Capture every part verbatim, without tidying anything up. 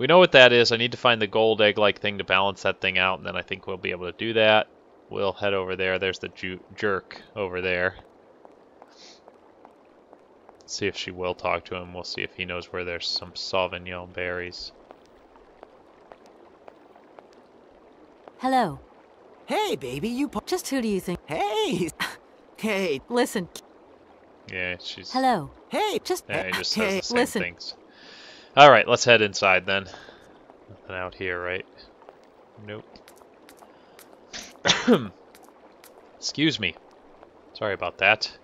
We know what that is. I need to find the gold egg-like thing to balance that thing out, and then I think we'll be able to do that. We'll head over there. There's the ju jerk over there. Let's see if she will talk to him. We'll see if he knows where there's some Sauvignon berries. Hello. Hey, baby, you po- Just who do you think- Hey! Hey, listen. Yeah, she's- Hello. Hey, just- Yeah, he just says hey, the same listen. things. Alright, let's head inside then. Nothing out here, right? Nope. Excuse me. Sorry about that.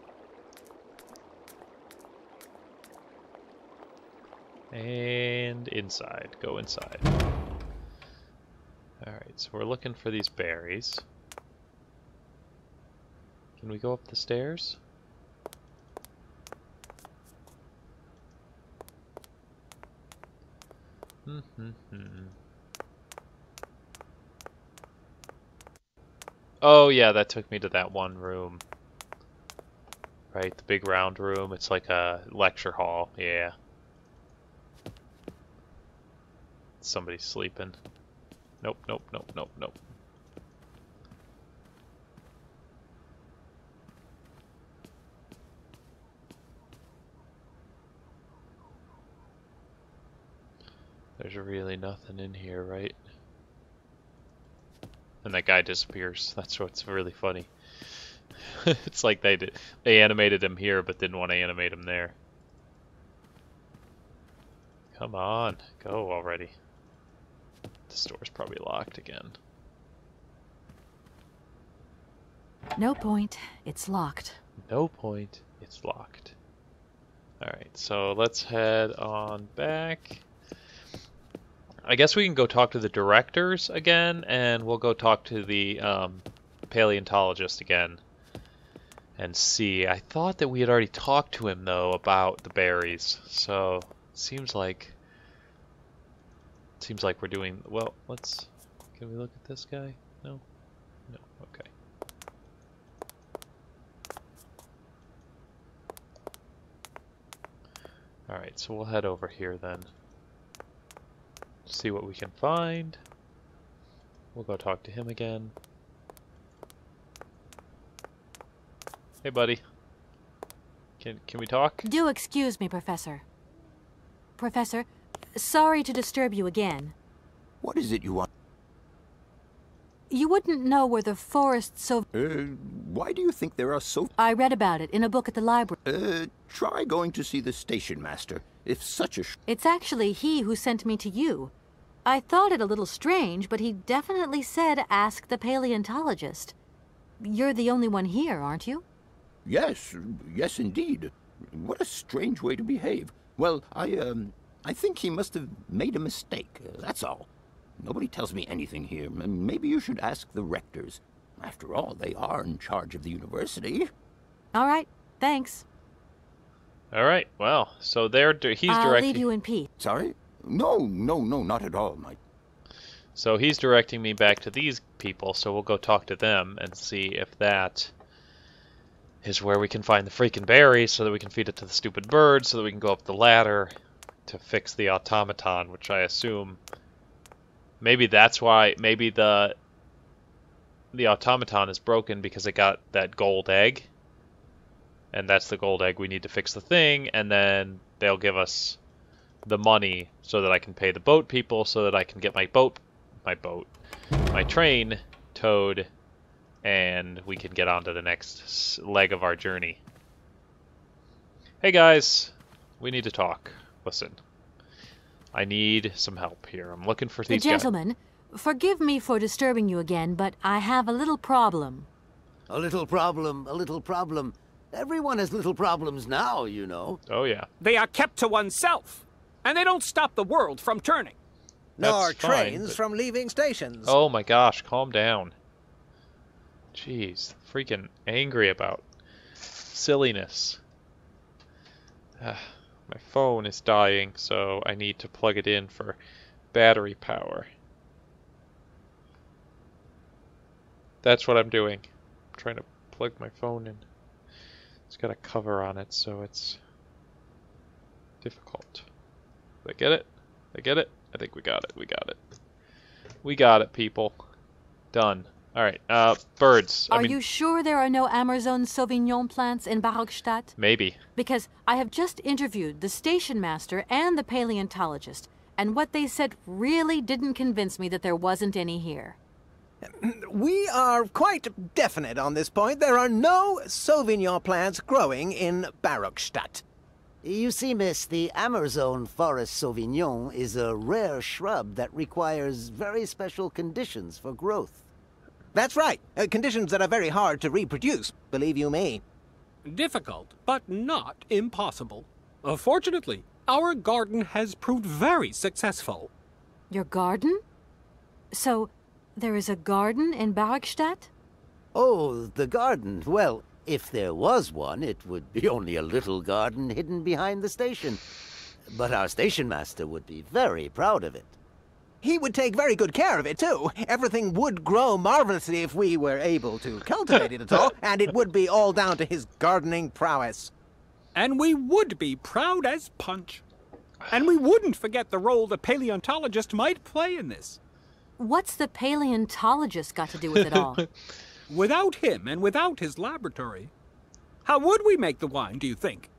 And inside. Go inside. Alright, so we're looking for these berries. Can we go up the stairs? Mm-hmm. Oh yeah, that took me to that one room. Right, the big round room. It's like a lecture hall. Yeah. Somebody's sleeping. Nope, nope, nope, nope, nope. There's really nothing in here, right? And that guy disappears. That's what's really funny. It's like they did, they animated him here, but didn't want to animate him there. Come on, go already. This door's probably locked again. No point, it's locked. No point, it's locked. Alright, so let's head on back. I guess we can go talk to the directors again, and we'll go talk to the um, paleontologist again and see. I thought that we had already talked to him, though, about the berries, so it seems like... Seems like we're doing well. Let's. Can we look at this guy? No, no. Okay. All right. So we'll head over here then. See what we can find. We'll go talk to him again. Hey, buddy. Can can we talk? Do excuse me, Professor. Professor. Sorry to disturb you again. What is it you want? You wouldn't know where the forest so... Uh, why do you think there are so... I read about it in a book at the library. Uh, try going to see the Station Master, if such a... Sh it's actually he who sent me to you. I thought it a little strange, but he definitely said ask the paleontologist. You're the only one here, aren't you? Yes, yes indeed. What a strange way to behave. Well, I, um... I think he must have made a mistake, that's all. Nobody tells me anything here. Maybe you should ask the rectors. After all, they are in charge of the university. All right, thanks. All right, well, so they're he's I'll directing... I'll leave you in peace. Sorry? No, no, no, not at all, my... So he's directing me back to these people, so we'll go talk to them and see if that... is where we can find the freaking berry so that we can feed it to the stupid bird, so that we can go up the ladder... to fix the automaton, which I assume maybe that's why maybe the the automaton is broken because it got that gold egg, and that's the gold egg we need to fix the thing, and then they'll give us the money so that I can pay the boat people, so that I can get my boat my boat my train towed, and we can get on to the next leg of our journey. Hey guys, we need to talk. Listen, I need some help here. I'm looking for these guys. Gentlemen, forgive me for disturbing you again, but I have a little problem. A little problem, a little problem. Everyone has little problems now, you know. Oh, yeah. They are kept to oneself, and they don't stop the world from turning. That's Nor fine, trains but... from leaving stations. Oh, my gosh, calm down. Jeez, freaking angry about silliness. Ugh. My phone is dying, so I need to plug it in for battery power. That's what I'm doing. I'm trying to plug my phone in. It's got a cover on it, so it's difficult. Did I get it? Did I get it? I think we got it. We got it. We got it, people. Done. All right. Uh, birds. Are I mean, you sure there are no Amazon Sauvignon plants in Barockstadt? Maybe. Because I have just interviewed the station master and the paleontologist, and what they said really didn't convince me that there wasn't any here. We are quite definite on this point. There are no Sauvignon plants growing in Barockstadt. You see, miss, the Amazon forest Sauvignon is a rare shrub that requires very special conditions for growth. That's right. Uh, conditions that are very hard to reproduce, believe you me. Difficult, but not impossible. Uh, fortunately, our garden has proved very successful. Your garden? So... there is a garden in Barockstadt? Oh, the garden. Well, if there was one, it would be only a little garden hidden behind the station. But our station master would be very proud of it. He would take very good care of it, too. Everything would grow marvelously if we were able to cultivate it at all, and it would be all down to his gardening prowess. And we would be proud as punch. And we wouldn't forget the role the paleontologist might play in this. What's the paleontologist got to do with it all? Without him and without his laboratory, how would we make the wine, do you think?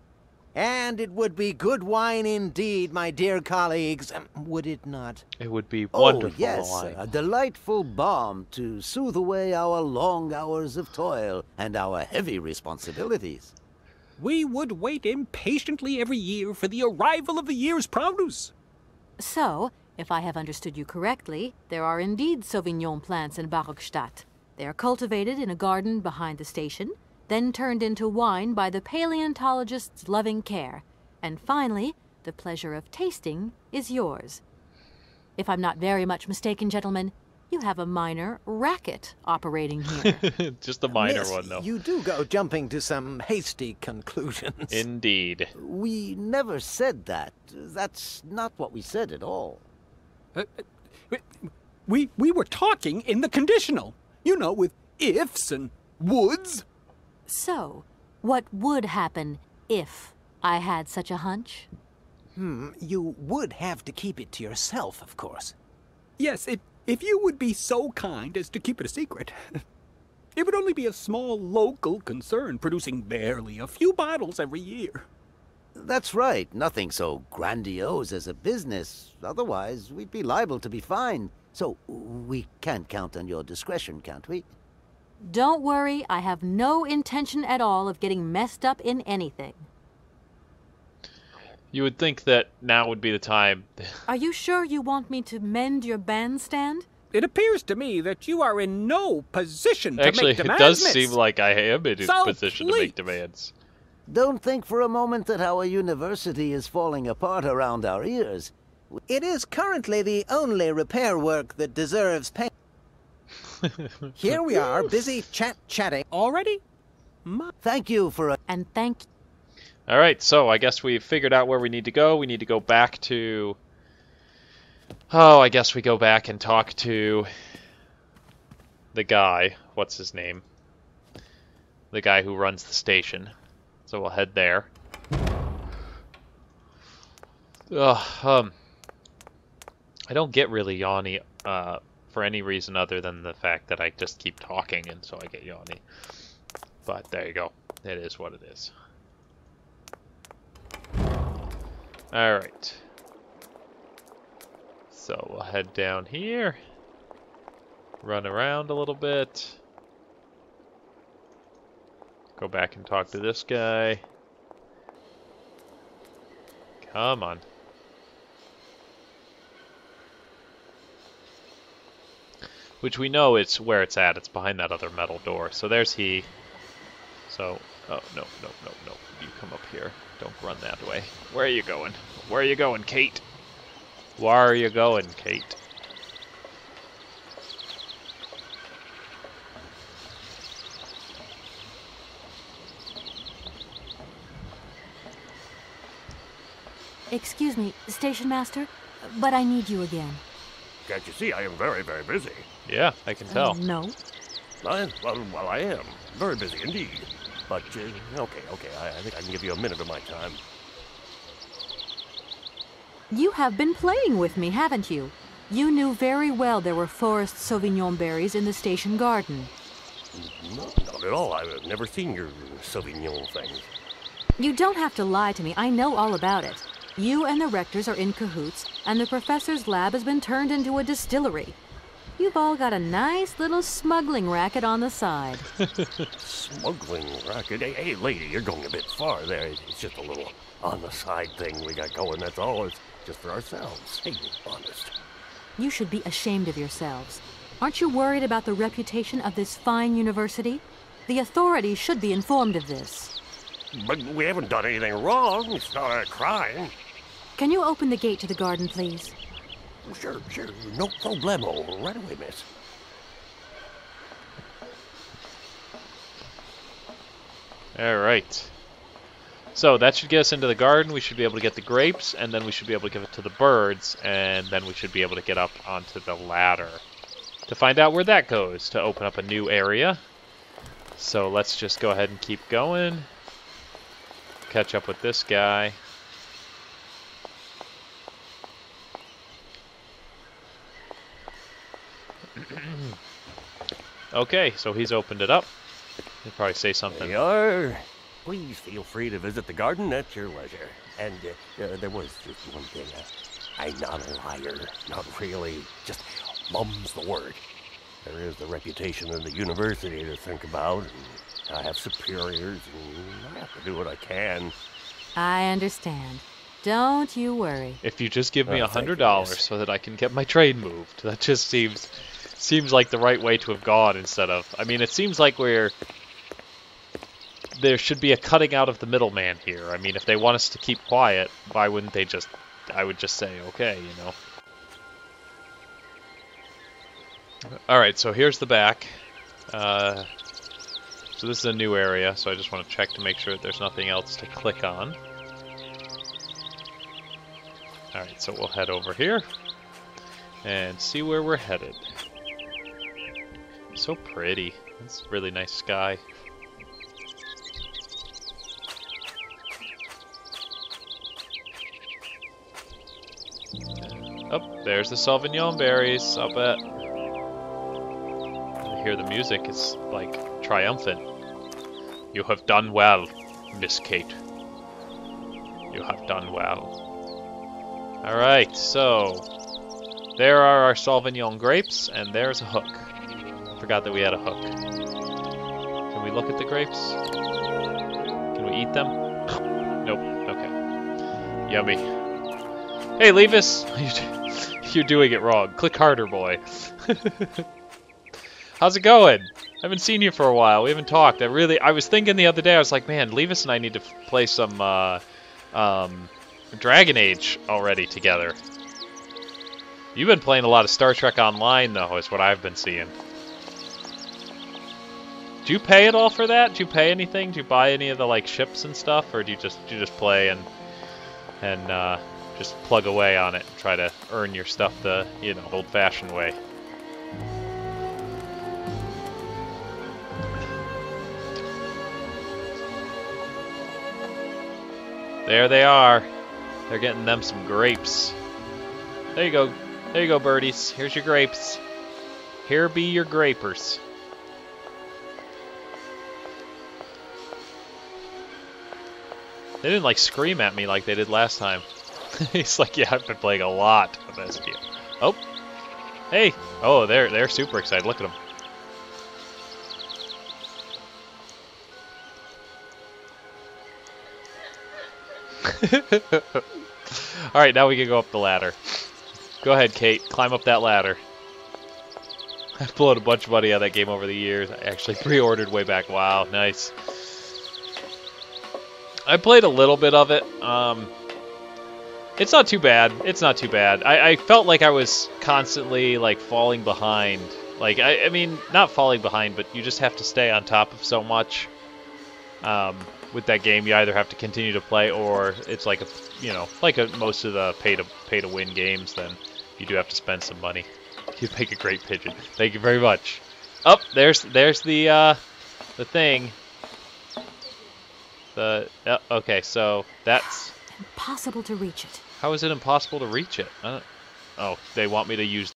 And it would be good wine indeed, my dear colleagues, would it not? It would be wonderful. Oh, yes, wine. A delightful balm to soothe away our long hours of toil and our heavy responsibilities. We would wait impatiently every year for the arrival of the year's produce. So... if I have understood you correctly, there are indeed Sauvignon plants in Barockstadt. They are cultivated in a garden behind the station, then turned into wine by the paleontologist's loving care. And finally, the pleasure of tasting is yours. If I'm not very much mistaken, gentlemen, you have a minor racket operating here. Just a minor Miss, one, though. You do go jumping to some hasty conclusions. Indeed. We never said that. That's not what we said at all. Uh, we we were talking in the conditional, you know, with ifs and woulds. So, what would happen if I had such a hunch? Hmm, you would have to keep it to yourself, of course. Yes, if, if you would be so kind as to keep it a secret. It would only be a small local concern, producing barely a few bottles every year. That's right. Nothing so grandiose as a business. Otherwise, we'd be liable to be fined. So we can't count on your discretion, can't we? Don't worry. I have no intention at all of getting messed up in anything. You would think that now would be the time. Are you sure you want me to mend your bandstand? It appears to me that you are in no position Actually, to make demands. Actually, it does miss. seem like I am in so a position please. to make demands. Don't think for a moment that our university is falling apart around our ears. It is currently the only repair work that deserves pay. Here we are, busy chat-chatting. Already? My thank you for a... And thank... All right, so I guess we've figured out where we need to go. We need to go back to... Oh, I guess we go back and talk to... the guy. What's his name? The guy who runs the station. So we'll head there. Ugh, um, I don't get really yawny uh, for any reason other than the fact that I just keep talking and so I get yawny. But there you go. It is what it is. Alright. So we'll head down here. Run around a little bit. Go back and talk to this guy. Come on. Which we know it's where it's at. It's behind that other metal door. So there's he. So, oh, no, no, no, no. You come up here. Don't run that way. Where are you going? Where are you going, Kate? Where are you going, Kate? Excuse me, Station Master, but I need you again. Can't you see I am very, very busy? Yeah, I can tell. Uh, no. I, well, well, I am. Very busy indeed. But, uh, okay, okay, I, I think I can give you a minute of my time. You have been playing with me, haven't you? You knew very well there were forest Sauvignon berries in the station garden. No, not at all. I've never seen your Sauvignon things. You don't have to lie to me. I know all about it. You and the rectors are in cahoots, and the professor's lab has been turned into a distillery. You've all got a nice little smuggling racket on the side. Smuggling racket? Hey, hey, lady, you're going a bit far there. It's just a little on-the-side thing we got going, that's all. It's just for ourselves. Hey, honest. You should be ashamed of yourselves. Aren't you worried about the reputation of this fine university? The authorities should be informed of this. But we haven't done anything wrong. It's not a crime. Can you open the gate to the garden, please? Sure, sure. No problemo. Right away, miss. All right. So that should get us into the garden. We should be able to get the grapes, and then we should be able to give it to the birds, and then we should be able to get up onto the ladder to find out where that goes, to open up a new area. So let's just go ahead and keep going. Catch up with this guy. Okay, so he's opened it up. He'll probably say something. There you are. Please feel free to visit the garden at your leisure. And uh, uh, there was just one thing. Uh, I'm not a liar. Not really. Just mum's the word. There is the reputation of the university to think about. And I have superiors, and I have to do what I can. I understand. Don't you worry. If you just give me a hundred dollars so that I can get my trade moved, that just seems seems like the right way to have gone. Instead of, I mean, it seems like we're there should be a cutting out of the middleman here. I mean, if they want us to keep quiet, why wouldn't they just? I would just say, okay, you know. Alright, so here's the back. Uh, so this is a new area, so I just want to check to make sure that there's nothing else to click on. Alright, so we'll head over here and see where we're headed. So pretty. It's a really nice sky. Oh, there's the Sauvignon berries. I'll bet. Hear the music, it's like triumphant. You have done well, Miss Kate. You have done well. Alright, so there are our Sauvignon grapes, and there's a hook. Forgot that we had a hook. Can we look at the grapes? Can we eat them? Nope. Okay. Yummy. Hey, Levis! You're doing it wrong. Click harder, boy. How's it going? I haven't seen you for a while. We haven't talked. I really, I was thinking the other day, I was like, man, Levis and I need to play some uh, um, Dragon Age already together. You've been playing a lot of Star Trek Online, though, is what I've been seeing. Do you pay at all for that? Do you pay anything? Do you buy any of the like ships and stuff, or do you just do you just play and and uh, just plug away on it, and try to earn your stuff the you know old-fashioned way? There they are. They're getting them some grapes. There you go. There you go, birdies. Here's your grapes. Here be your grapers. They didn't, like, scream at me like they did last time. It's like, yeah, I've been playing a lot of S P. Oh. Hey. Oh, they're, they're super excited. Look at them. Alright, now we can go up the ladder. Go ahead, Kate. Climb up that ladder. I've blown a bunch of money on that game over the years. I actually pre-ordered way back. Wow, nice. I played a little bit of it. Um, it's not too bad. It's not too bad. I, I felt like I was constantly like falling behind. Like, I, I mean, not falling behind, but you just have to stay on top of so much. Um... With that game, you either have to continue to play, or it's like a, you know, like a, most of the pay to pay to win games. Then you do have to spend some money. You make a great pigeon. Thank you very much. Up oh, there's there's the uh, the thing. The uh, okay, so that's impossible to reach it. How is it impossible to reach it? I don't... Oh, they want me to use